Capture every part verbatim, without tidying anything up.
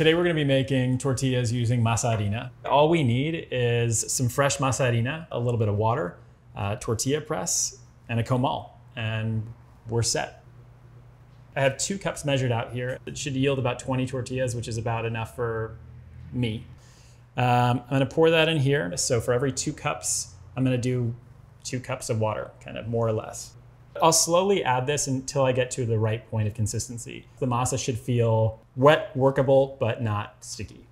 Today we're gonna be making tortillas using masa harina. All we need is some fresh masa harina, a little bit of water, a tortilla press, and a comal, and we're set. I have two cups measured out here. It should yield about twenty tortillas, which is about enough for me. Um, I'm gonna pour that in here. So for every two cups, I'm gonna do two cups of water, kind of more or less. I'll slowly add this until I get to the right point of consistency. The masa should feel wet, workable, but not sticky.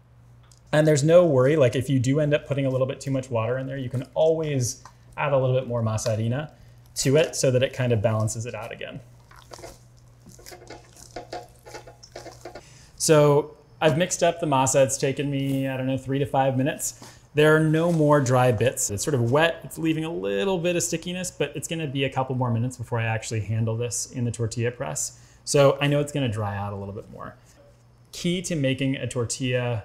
And there's no worry, like if you do end up putting a little bit too much water in there, you can always add a little bit more masa harina to it so that it kind of balances it out again. So I've mixed up the masa. It's taken me, I don't know, three to five minutes. There are no more dry bits. It's sort of wet, it's leaving a little bit of stickiness, but it's gonna be a couple more minutes before I actually handle this in the tortilla press. So I know it's gonna dry out a little bit more. Key to making a tortilla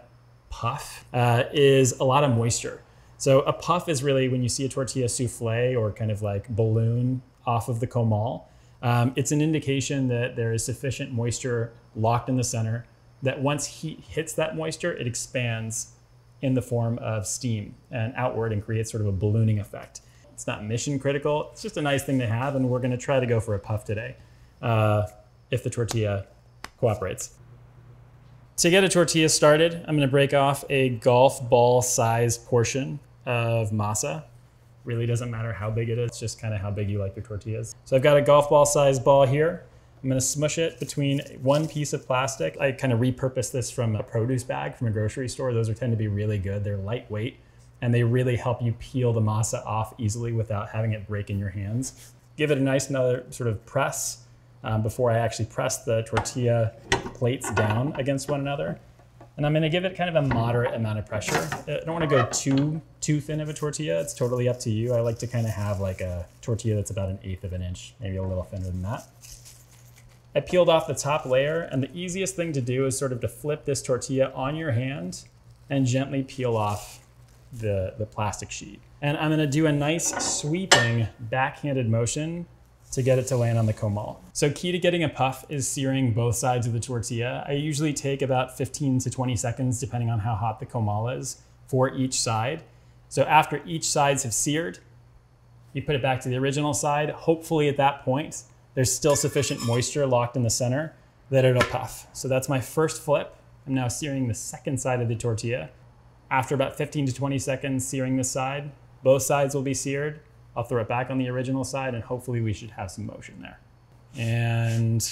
puff uh, is a lot of moisture. So a puff is really when you see a tortilla souffle or kind of like balloon off of the comal. Um, it's an indication that there is sufficient moisture locked in the center that once heat hits that moisture, it expands in the form of steam and outward and creates sort of a ballooning effect. It's not mission critical, it's just a nice thing to have, and we're gonna try to go for a puff today, uh, if the tortilla cooperates. To get a tortilla started, I'm gonna break off a golf ball size portion of masa. Really doesn't matter how big it is, it's just kind of how big you like your tortillas. So I've got a golf ball size ball here. I'm gonna smush it between one piece of plastic. I kind of repurposed this from a produce bag from a grocery store. Those are tend to be really good. They're lightweight and they really help you peel the masa off easily without having it break in your hands. Give it a nice another sort of press um, before I actually press the tortilla plates down against one another. And I'm gonna give it kind of a moderate amount of pressure. I don't wanna go too, too thin of a tortilla. It's totally up to you. I like to kind of have like a tortilla that's about an eighth of an inch, maybe a little thinner than that. I peeled off the top layer, and the easiest thing to do is sort of to flip this tortilla on your hand and gently peel off the, the plastic sheet. And I'm gonna do a nice sweeping backhanded motion to get it to land on the comal. So key to getting a puff is searing both sides of the tortilla. I usually take about fifteen to twenty seconds, depending on how hot the comal is, for each side. So after each sides have seared, you put it back to the original side. Hopefully at that point, there's still sufficient moisture locked in the center that it'll puff. So that's my first flip. I'm now searing the second side of the tortilla. After about fifteen to twenty seconds searing this side, both sides will be seared. I'll throw it back on the original side and hopefully we should have some motion there. And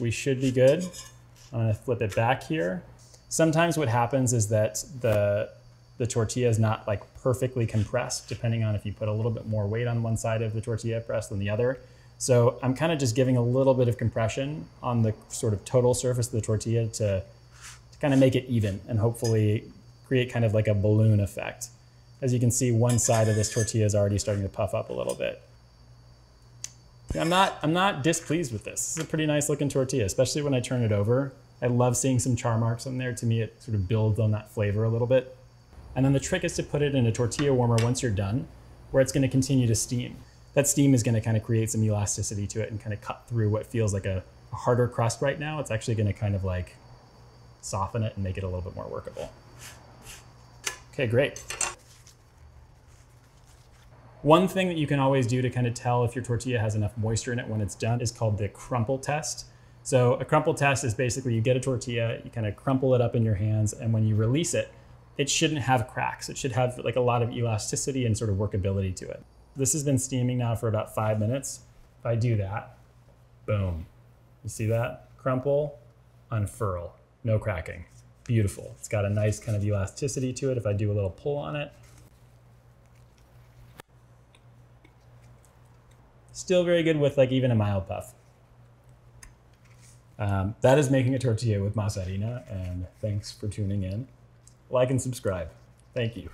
we should be good. I'm gonna flip it back here. Sometimes what happens is that the, the tortilla is not like perfectly compressed, depending on if you put a little bit more weight on one side of the tortilla press than the other. So I'm kind of just giving a little bit of compression on the sort of total surface of the tortilla to, to kind of make it even and hopefully create kind of like a balloon effect. As you can see, one side of this tortilla is already starting to puff up a little bit. I'm not, I'm not displeased with this. This is a pretty nice looking tortilla, especially when I turn it over. I love seeing some char marks on there. To me, it sort of builds on that flavor a little bit. And then the trick is to put it in a tortilla warmer once you're done, where it's going to continue to steam. That steam is going to kind of create some elasticity to it and kind of cut through what feels like a, a harder crust right now. It's actually going to kind of like soften it and make it a little bit more workable. Okay, great. One thing that you can always do to kind of tell if your tortilla has enough moisture in it when it's done is called the crumple test. So a crumple test is basically you get a tortilla, you kind of crumple it up in your hands, and when you release it, it shouldn't have cracks. It should have like a lot of elasticity and sort of workability to it. This has been steaming now for about five minutes. If I do that, boom. You see that? Crumple, unfurl, no cracking. Beautiful. It's got a nice kind of elasticity to it. If I do a little pull on it. Still very good with like even a mild puff. Um, that is making a tortilla with masa harina, and thanks for tuning in. Like and subscribe. Thank you.